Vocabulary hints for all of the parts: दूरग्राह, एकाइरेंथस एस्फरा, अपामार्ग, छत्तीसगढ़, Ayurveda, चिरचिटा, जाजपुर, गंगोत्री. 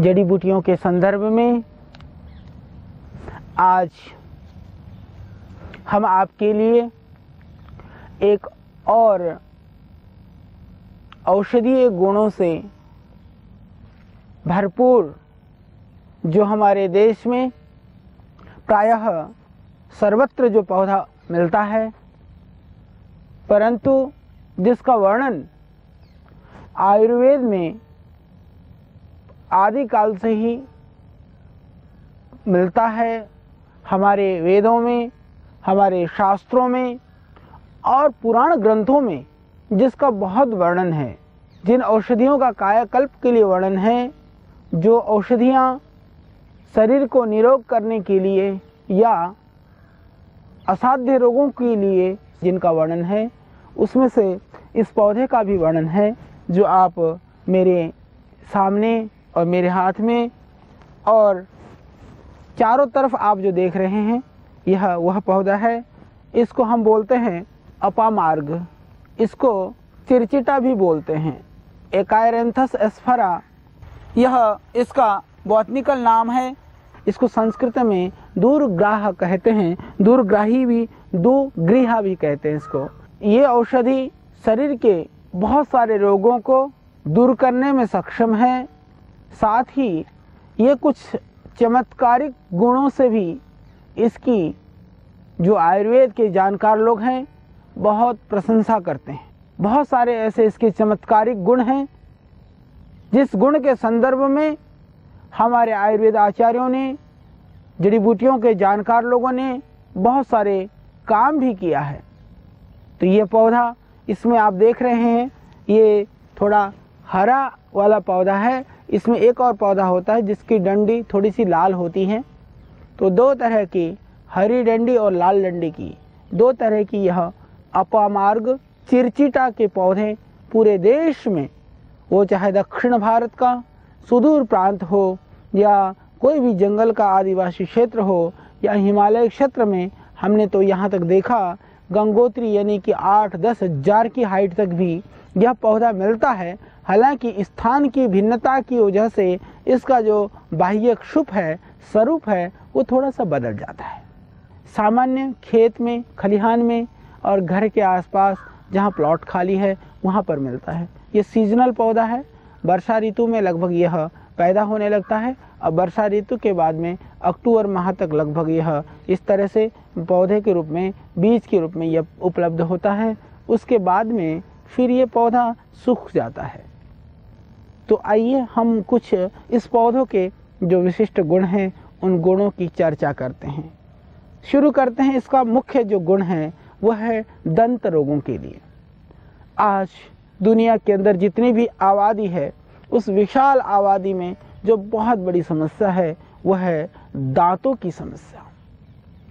जड़ी बूटियों के संदर्भ में आज हम आपके लिए एक और औषधीय गुणों से भरपूर, जो हमारे देश में प्रायः सर्वत्र जो पौधा मिलता है परंतु जिसका वर्णन आयुर्वेद में आदिकाल से ही मिलता है, हमारे वेदों में, हमारे शास्त्रों में और पुराण ग्रंथों में जिसका बहुत वर्णन है, जिन औषधियों का कायाकल्प के लिए वर्णन है, जो औषधियाँ शरीर को निरोग करने के लिए या असाध्य रोगों के लिए जिनका वर्णन है, उसमें से इस पौधे का भी वर्णन है जो आप मेरे सामने और मेरे हाथ में और चारों तरफ आप जो देख रहे हैं, यह वह पौधा है। इसको हम बोलते हैं अपामार्ग, इसको चिरचिटा भी बोलते हैं, एकाइरेंथस एस्फरा यह इसका बॉटनिकल नाम है। इसको संस्कृत में दूरग्राह कहते हैं, दूरग्राह भी कहते हैं इसको। ये औषधि शरीर के बहुत सारे रोगों को दूर करने में सक्षम है, साथ ही ये कुछ चमत्कारिक गुणों से भी इसकी जो आयुर्वेद के जानकार लोग हैं बहुत प्रशंसा करते हैं। बहुत सारे ऐसे इसके चमत्कारिक गुण हैं जिस गुण के संदर्भ में हमारे आयुर्वेद आचार्यों ने, जड़ी बूटियों के जानकार लोगों ने बहुत सारे काम भी किया है। तो ये पौधा, इसमें आप देख रहे हैं, ये थोड़ा हरा वाला पौधा है। इसमें एक और पौधा होता है जिसकी डंडी थोड़ी सी लाल होती है। तो दो तरह की, हरी डंडी और लाल डंडी की, दो तरह की यह अपामार्ग चिरचिटा के पौधे पूरे देश में, वो चाहे दक्षिण भारत का सुदूर प्रांत हो या कोई भी जंगल का आदिवासी क्षेत्र हो या हिमालय क्षेत्र में, हमने तो यहाँ तक देखा गंगोत्री यानी कि 8-10 हज़ार की हाइट तक भी यह पौधा मिलता है। हालांकि स्थान की भिन्नता की वजह से इसका जो बाह्य क्षुप है, स्वरूप है, वो थोड़ा सा बदल जाता है। सामान्य खेत में, खलिहान में और घर के आसपास जहाँ प्लॉट खाली है वहाँ पर मिलता है। ये सीजनल पौधा है, वर्षा ऋतु में लगभग यह पैदा होने लगता है और वर्षा ऋतु के बाद में अक्टूबर माह तक लगभग यह इस तरह से पौधे के रूप में, बीज के रूप में यह उपलब्ध होता है। उसके बाद में फिर ये पौधा सूख जाता है। तो आइए हम कुछ इस पौधों के जो विशिष्ट गुण हैं उन गुणों की चर्चा करते हैं। शुरू करते हैं। इसका मुख्य जो गुण है वह है दंत रोगों के लिए। आज दुनिया के अंदर जितनी भी आबादी है, उस विशाल आबादी में जो बहुत बड़ी समस्या है वह है दांतों की समस्या।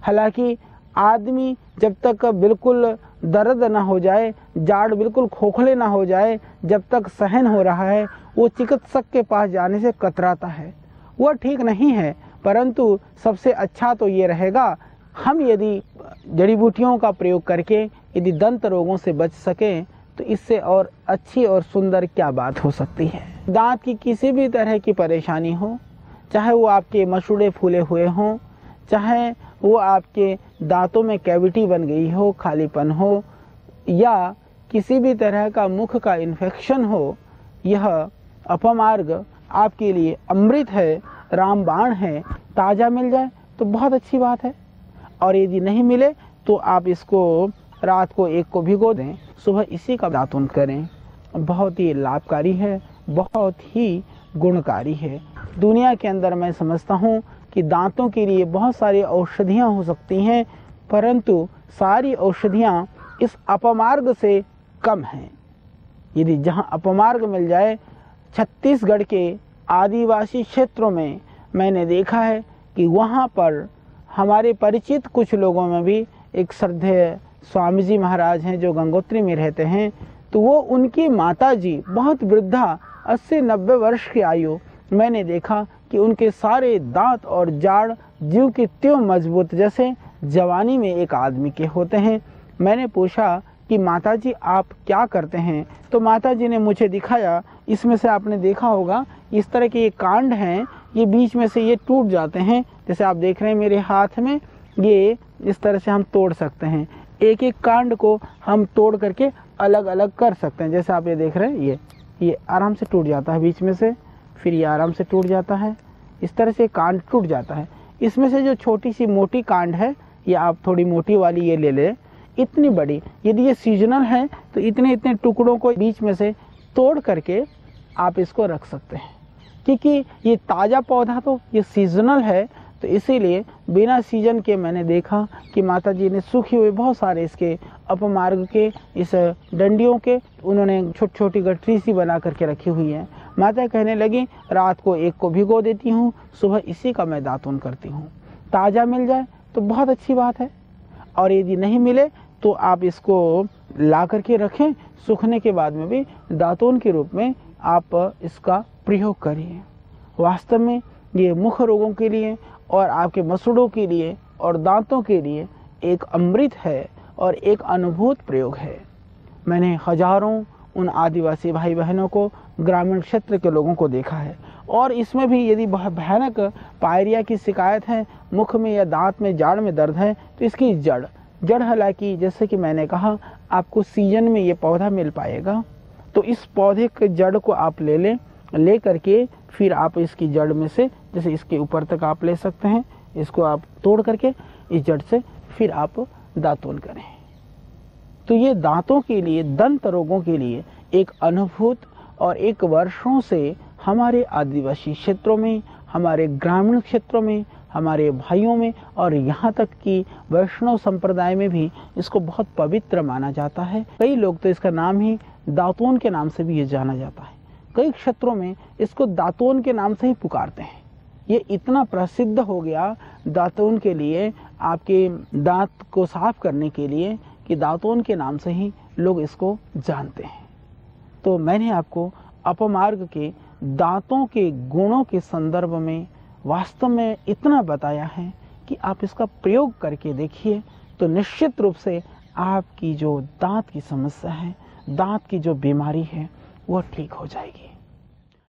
हालांकि आदमी जब तक बिल्कुल दर्द ना हो जाए, जाड़ बिल्कुल खोखले ना हो जाए, जब तक सहन हो रहा है, वो चिकित्सक के पास जाने से कतराता है। वह ठीक नहीं है, परंतु सबसे अच्छा तो ये रहेगा हम यदि जड़ी बूटियों का प्रयोग करके यदि दंत रोगों से बच सकें तो इससे और अच्छी और सुंदर क्या बात हो सकती है। दांत की किसी भी तरह की परेशानी हो, चाहे वो आपके मसूड़े फूले हुए हों, चाहे वो आपके दांतों में कैविटी बन गई हो, खालीपन हो, या किसी भी तरह का मुख का इन्फेक्शन हो, यह अपामार्ग आपके लिए अमृत है, रामबाण है। ताज़ा मिल जाए तो बहुत अच्छी बात है, और यदि नहीं मिले तो आप इसको रात को एक को भिगो दें, सुबह इसी का दातुन करें। बहुत ही लाभकारी है, बहुत ही गुणकारी है। दुनिया के अंदर मैं समझता हूँ कि दांतों के लिए बहुत सारी औषधियाँ हो सकती हैं, परंतु सारी औषधियाँ इस अपामार्ग से कम हैं। यदि जहाँ अपामार्ग मिल जाए, छत्तीसगढ़ के आदिवासी क्षेत्रों में मैंने देखा है कि वहाँ पर हमारे परिचित कुछ लोगों में भी एक श्रद्धेय स्वामी जी महाराज हैं जो गंगोत्री में रहते हैं। तो वो, उनकी माता जी बहुत वृद्धा, 80-90 वर्ष की आयु, मैंने देखा कि उनके सारे दांत और जाड़ ज्यों के त्यों मजबूत जैसे जवानी में एक आदमी के होते हैं। मैंने पूछा कि माताजी आप क्या करते हैं, तो माताजी ने मुझे दिखाया। इसमें से आपने देखा होगा इस तरह के ये कांड हैं, ये बीच में से ये टूट जाते हैं। जैसे आप देख रहे हैं मेरे हाथ में, ये इस तरह से हम तोड़ सकते हैं, एक एक कांड को हम तोड़ करके अलग अलग कर सकते हैं। जैसे आप ये देख रहे हैं, ये आराम से टूट जाता है बीच में से, फिर ये आराम से टूट जाता है, इस तरह से कांड टूट जाता है। इसमें से जो छोटी सी मोटी कांड है, ये आप थोड़ी मोटी वाली ये ले लें, इतनी बड़ी, यदि ये सीजनल है तो इतने इतने टुकड़ों को बीच में से तोड़ करके आप इसको रख सकते हैं। क्योंकि ये ताज़ा पौधा तो ये सीजनल है, तो इसीलिए बिना सीजन के मैंने देखा कि माताजी ने सूखे हुए बहुत सारे इसके अपमार्ग के इस डंडियों के उन्होंने छोटी छोटी गठरी सी बना करके रखी हुई है। माता कहने लगी रात को एक को भिगो देती हूँ, सुबह इसी का मैं दातुन करती हूँ। ताज़ा मिल जाए तो बहुत अच्छी बात है, और यदि नहीं मिले तो आप इसको ला करके रखें, सूखने के बाद में भी दातुन के रूप में आप इसका प्रयोग करिए। वास्तव में ये मुख्य रोगों के लिए और आपके मसूड़ों के लिए और दांतों के लिए एक अमृत है और एक अनुभूत प्रयोग है। मैंने हजारों उन आदिवासी भाई बहनों को, ग्रामीण क्षेत्र के लोगों को देखा है, और इसमें भी यदि बहुत भयानक पायरिया की शिकायत है, मुख में या दांत में जाड़ में दर्द है, तो इसकी जड़ हालांकि जैसे कि मैंने कहा आपको सीजन में ये पौधा मिल पाएगा, तो इस पौधे के जड़ को आप ले लें, ले करके फिर आप इसकी जड़ में से, जैसे इसके ऊपर तक आप ले सकते हैं, इसको आप तोड़ करके इस जड़ से फिर आप दातुन करें। तो ये दांतों के लिए, दंत रोगों के लिए एक अनुभूत और एक वर्षों से हमारे आदिवासी क्षेत्रों में, हमारे ग्रामीण क्षेत्रों में, हमारे भाइयों में, और यहाँ तक कि वैष्णव संप्रदाय में भी इसको बहुत पवित्र माना जाता है। कई लोग तो इसका नाम ही दातून के नाम से भी ये जाना जाता है, कई क्षेत्रों में इसको दातून के नाम से ही पुकारते हैं। ये इतना प्रसिद्ध हो गया दातून के लिए, आपके दांत को साफ करने के लिए, कि दातून के नाम से ही लोग इसको जानते हैं। तो मैंने आपको अपामार्ग के दांतों के गुणों के संदर्भ में वास्तव में इतना बताया है कि आप इसका प्रयोग करके देखिए, तो निश्चित रूप से आपकी जो दांत की समस्या है, दांत की जो बीमारी है, वो ठीक हो जाएगी।